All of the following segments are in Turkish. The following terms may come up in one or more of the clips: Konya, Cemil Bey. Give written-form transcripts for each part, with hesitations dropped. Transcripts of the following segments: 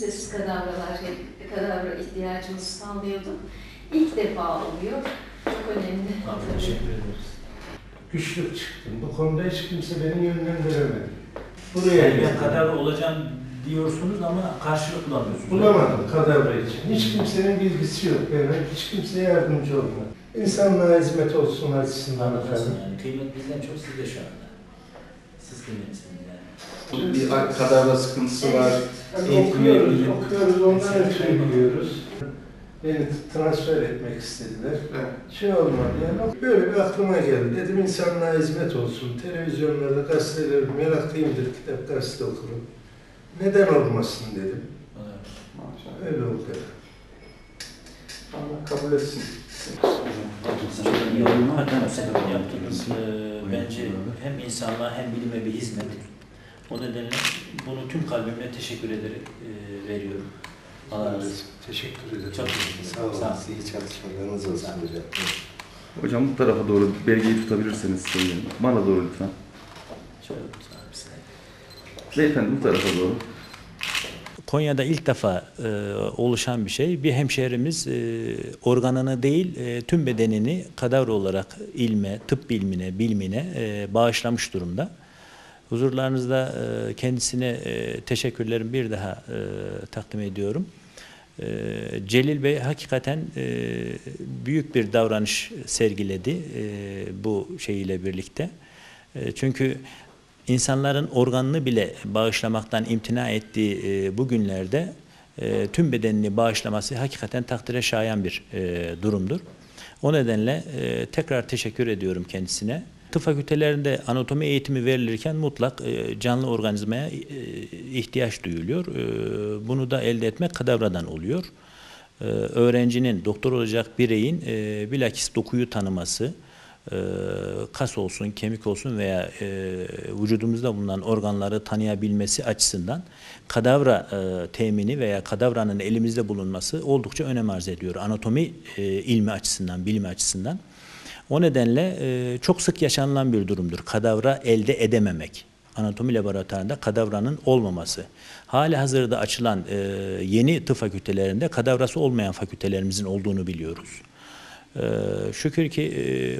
kimsesiz kadavra ihtiyacımızı sağlıyorduk. İlk defa oluyor. Çok önemli. Teşekkür ederiz. Güçlük çıktım. Bu konuda hiç kimse beni yönlendiremedi. Buraya ne kadar olacağım diyorsunuz ama karşılık bulamıyorsunuz. Bulamadım kadavra için. Hiç kimsenin bilgisi yok. Yani hiç kimseye yardımcı olmadı. İnsanlara hizmet olsun açısından efendim. Yani kıymet bizden çok sizde şu anda. Siz kıymetlisiniz yani. Bir kadavra sıkıntısı var. Yani okuyoruz, ondan ötürü biliyoruz. Beni transfer etmek istediler. Evet. Şey olmadı yani. Böyle bir aklıma geldi. Dedim insanlığa hizmet olsun. Televizyonlarda, gazetelerde meraklıyımdır. Kitap, gazete okurum. Neden olmasın dedim. Evet. Maşallah. Öyle oldu. Allah kabul etsin. Yolunu hakikaten sebep yaptınız. Bence hem insanlığa hem bilime bir hizmet. O nedenle bunu tüm kalbimle teşekkür ederek veriyorum. Teşekkür ederim. Çok teşekkür ederim. Sağ olun. İyi çalışmalarınız olsun hocam. Hocam bu tarafa doğru belgeyi tutabilirseniz söyleyin. Bana doğru lütfen. Şöyle tutun abi size. Beyefendi bu tarafa doğru. Konya'da ilk defa oluşan bir şey. Bir hemşehrimiz organını değil tüm bedenini kadavra olarak ilme, tıp bilimine, bilmine bağışlamış durumda. Huzurlarınızda kendisine teşekkürlerimi bir daha takdim ediyorum. Cemil Bey hakikaten büyük bir davranış sergiledi bu şeyiyle birlikte. Çünkü insanların organını bile bağışlamaktan imtina ettiği bu günlerde tüm bedenini bağışlaması hakikaten takdire şayan bir durumdur. O nedenle tekrar teşekkür ediyorum kendisine. Tıp fakültelerinde anatomi eğitimi verilirken mutlak canlı organizmaya ihtiyaç duyuluyor. Bunu da elde etmek kadavradan oluyor. Öğrencinin, doktor olacak bireyin bilakis dokuyu tanıması, kas olsun, kemik olsun veya vücudumuzda bulunan organları tanıyabilmesi açısından kadavra temini veya kadavranın elimizde bulunması oldukça önem arz ediyor. Anatomi ilmi açısından, bilimi açısından. O nedenle çok sık yaşanılan bir durumdur. Kadavra elde edememek. Anatomi laboratuvarında kadavranın olmaması. Halihazırda açılan yeni tıp fakültelerinde kadavrası olmayan fakültelerimizin olduğunu biliyoruz. Şükür ki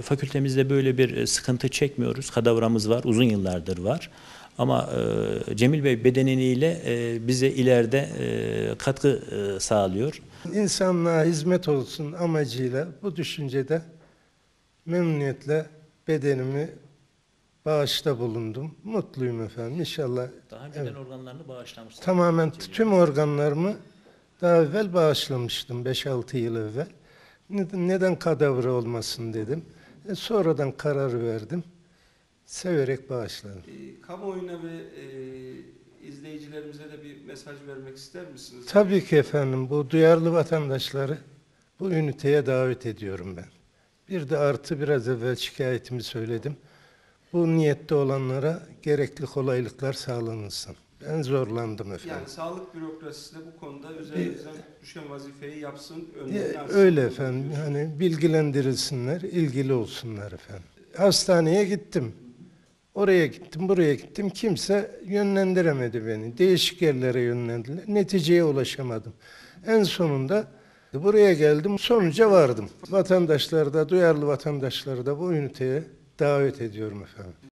fakültemizde böyle bir sıkıntı çekmiyoruz. Kadavramız var, uzun yıllardır var. Ama Cemil Bey bedeniyle bize ileride katkı sağlıyor. İnsanlığa hizmet olsun amacıyla bu düşüncede memnuniyetle bedenimi bağışta bulundum. Mutluyum efendim. İnşallah. Daha önceden evet. Organlarını bağışlamıştım. Tamamen tüm organlarımı daha evvel bağışlamıştım. 5-6 yıl evvel. Neden kadavra olmasın dedim. Sonradan karar verdim. Severek bağışladım. Kamuoyuna ve izleyicilerimize de bir mesaj vermek ister misiniz? Tabii ki efendim. Bu duyarlı vatandaşları bu üniteye davet ediyorum ben. Bir de artı biraz evvel şikayetimi söyledim. Bu niyette olanlara gerekli kolaylıklar sağlanılsın. Ben zorlandım efendim. Yani sağlık bürokrasisi de bu konuda üzerinden düşen vazifeyi yapsın. Öyle efendim. Hani bilgilendirilsinler, ilgili olsunlar efendim. Hastaneye gittim. Oraya gittim, buraya gittim. Kimse yönlendiremedi beni. Değişik yerlere yönlendiler. Neticeye ulaşamadım. En sonunda buraya geldim, sonuca vardım. Vatandaşları da, duyarlı vatandaşları da bu üniteye davet ediyorum efendim.